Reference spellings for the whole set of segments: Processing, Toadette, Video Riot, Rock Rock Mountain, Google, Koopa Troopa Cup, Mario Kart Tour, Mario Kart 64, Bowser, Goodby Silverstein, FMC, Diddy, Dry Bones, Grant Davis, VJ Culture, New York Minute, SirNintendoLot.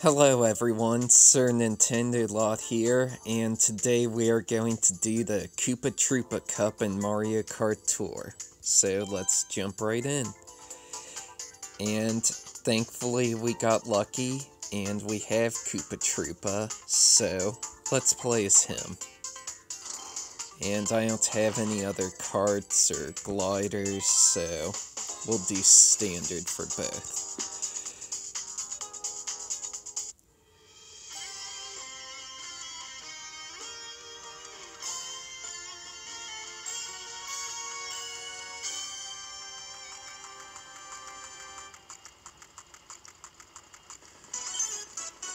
Hello everyone, SirNintendoLot here, and today we are going to do the Koopa Troopa Cup and Mario Kart Tour. So let's jump right in. And thankfully we got lucky, and we have Koopa Troopa, so let's play as him. And I don't have any other carts or gliders, so we'll do standard for both.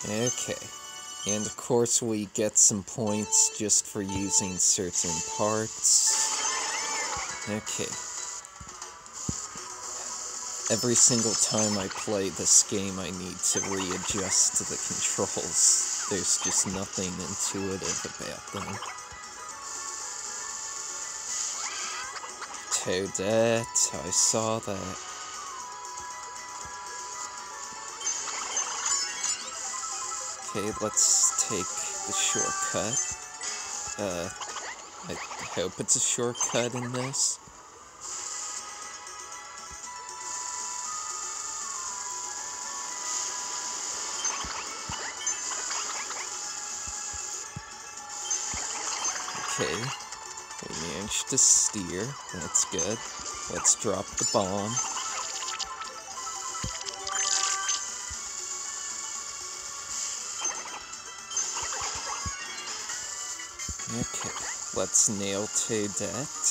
Okay, and of course we get some points just for using certain parts. Okay. Every single time I play this game I need to readjust to the controls. There's just nothing intuitive about them. Toadette, I saw that. Okay, let's take the shortcut. I hope it's a shortcut in this. Okay, we managed to steer. That's good. Let's drop the bomb. Okay, let's nail Toadette.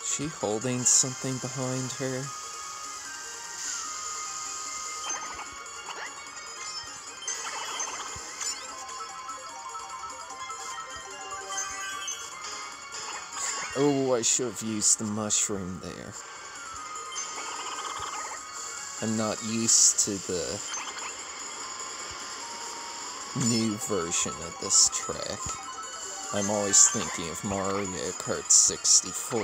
Is she holding something behind her? Oh, I should have used the mushroom there. I'm not used to the new version of this track. I'm always thinking of Mario Kart 64.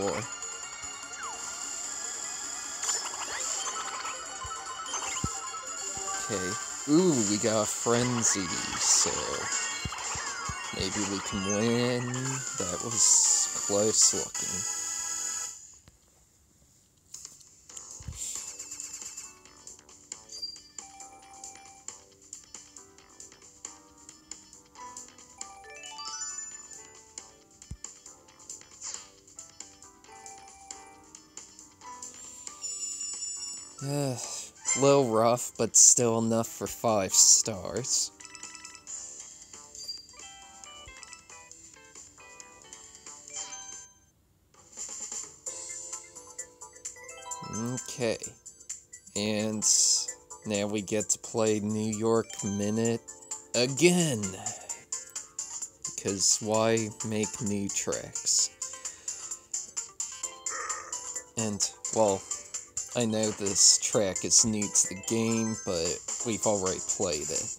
Okay. Ooh, we got a frenzy, so maybe we can win. That was close looking. Little rough, but still enough for 5 stars. Okay. And now we get to play New York Minute again. Because why make new tracks? And, well, I know this track is new to the game, but we've already played it.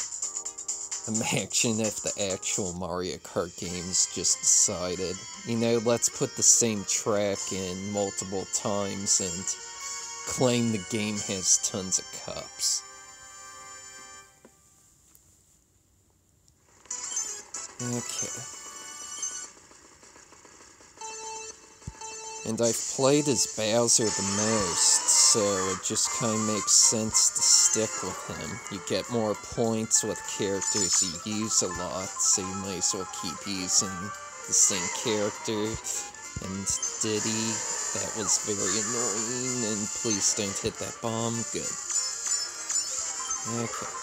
Imagine if the actual Mario Kart games just decided, you know, let's put the same track in multiple times and claim the game has tons of cups. Okay. And I've played as Bowser the most, so it just kind of makes sense to stick with him. You get more points with characters you use a lot, so you might as well keep using the same character. And Diddy, that was very annoying, and please don't hit that bomb. Good. Okay.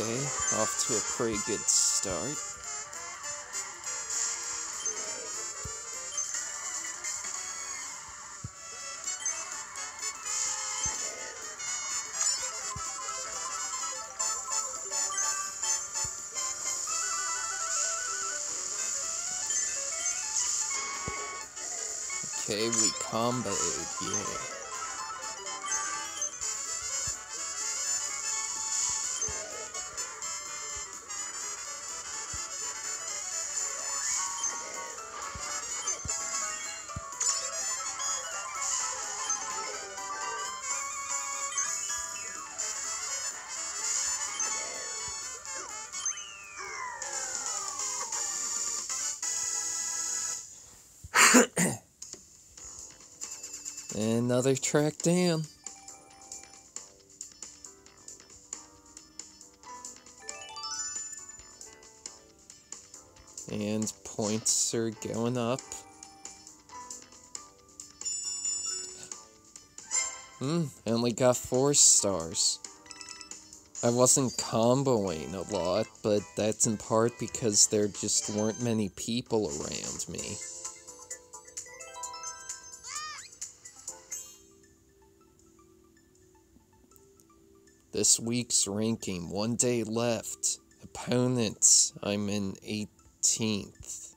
Okay, off to a pretty good start. Okay, we comboed, yeah. Another track down. And points are going up. I only got 4 stars. I wasn't comboing a lot, but that's in part because there just weren't many people around me. This week's ranking, 1 day left. Opponents, I'm in 18th.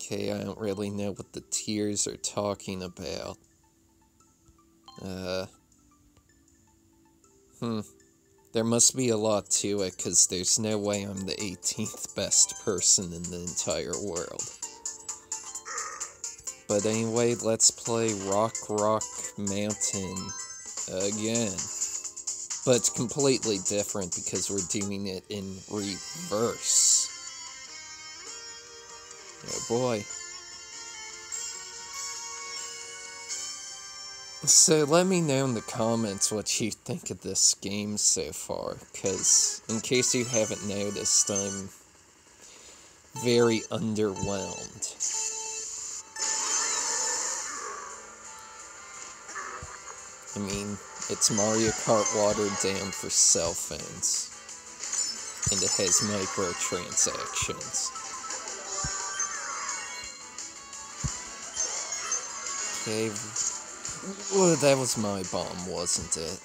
Okay, I don't really know what the tiers are talking about. There must be a lot to it, because there's no way I'm the 18th best person in the entire world. But anyway, let's play Rock Rock Mountain again. But it's completely different because we're doing it in reverse. Oh boy. So let me know in the comments what you think of this game so far, because in case you haven't noticed, I'm very underwhelmed. I mean, it's Mario Kart watered down for cell phones, and it has microtransactions. Okay, well, that was my bomb, wasn't it?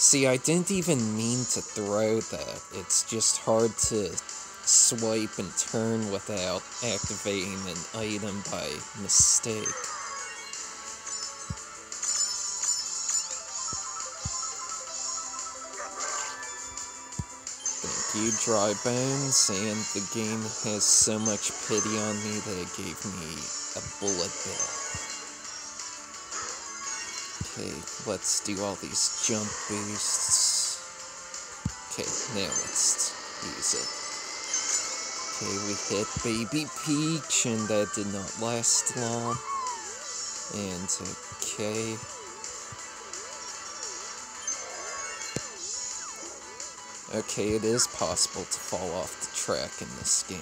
See, I didn't even mean to throw that, it's just hard to swipe and turn without activating an item by mistake. Dry Bones, and the game has so much pity on me that it gave me a bullet bill. Okay, let's do all these jump boosts. Okay, now let's use it. Okay, we hit Baby Peach, and that did not last long. And okay. Okay, it is possible to fall off the track in this game.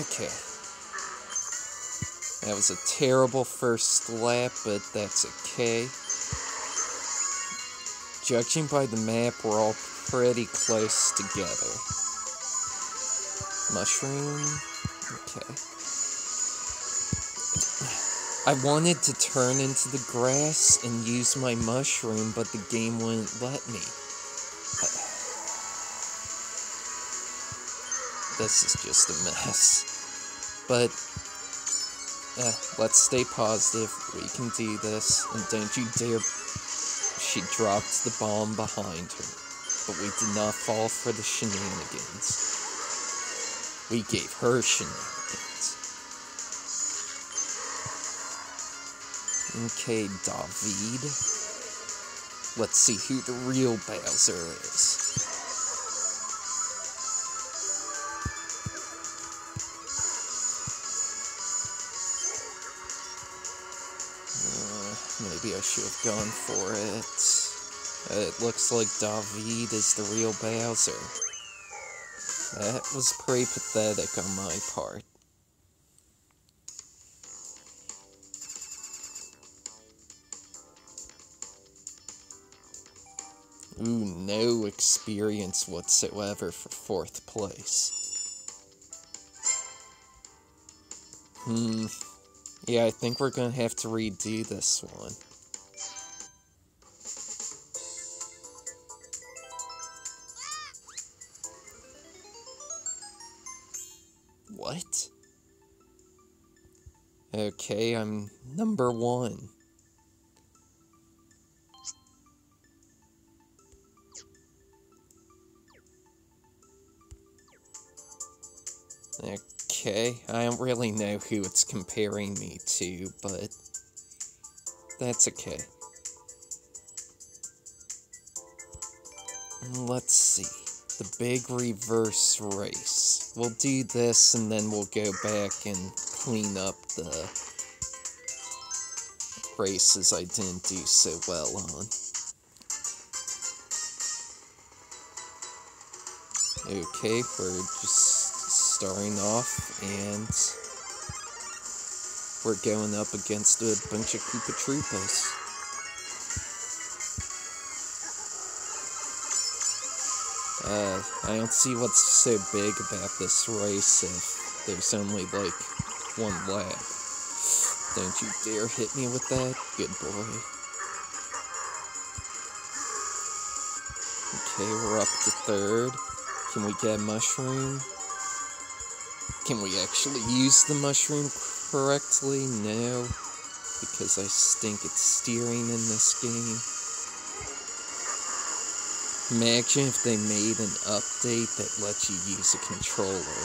Okay. That was a terrible first lap, but that's okay. Judging by the map, we're all pretty close together. Mushroom. Okay. I wanted to turn into the grass and use my mushroom, but the game wouldn't let me. This is just a mess. But, let's stay positive. We can do this, and don't you dare... She dropped the bomb behind her, but we did not fall for the shenanigans. We gave her shenanigans. Okay, David. Let's see who the real Bowser is. Maybe I should have gone for it. It looks like David is the real Bowser. That was pretty pathetic on my part. Ooh, no experience whatsoever for 4th place. Yeah, I think we're gonna have to redo this one. What? Okay, I'm number one. Okay, I don't really know who it's comparing me to, but that's okay. Let's see, the big reverse race. We'll do this and then we'll go back and clean up the races I didn't do so well on. Okay, we're just starting off, and we're going up against a bunch of Koopa Troopas. I don't see what's so big about this race if there's only, like, one lap. Don't you dare hit me with that, good boy. Okay, we're up to third. Can we get a mushroom? Can we actually use the mushroom correctly? No, because I stink at steering in this game. Imagine if they made an update that lets you use a controller.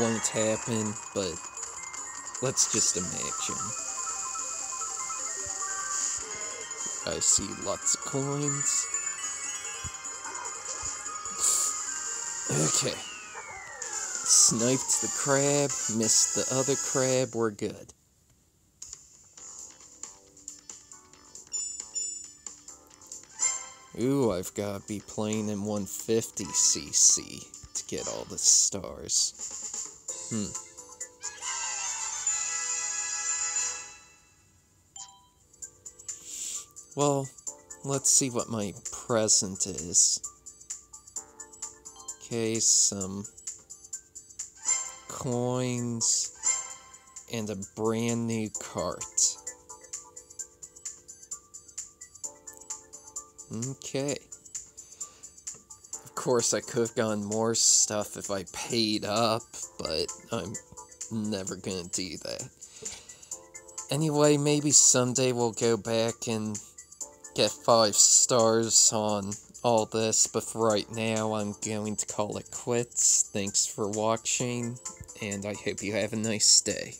Won't happen, but let's just imagine. I see lots of coins. Okay. Sniped the crab, missed the other crab, we're good. Ooh, I've got to be playing in 150cc to get all the stars. Well, let's see what my present is. Okay, some coins, and a brand new cart. Okay. Of course, I could have gotten more stuff if I paid up, but I'm never gonna do that. Anyway, maybe someday we'll go back and get 5 stars on all this, but for right now, I'm going to call it quits. Thanks for watching, and I hope you have a nice day.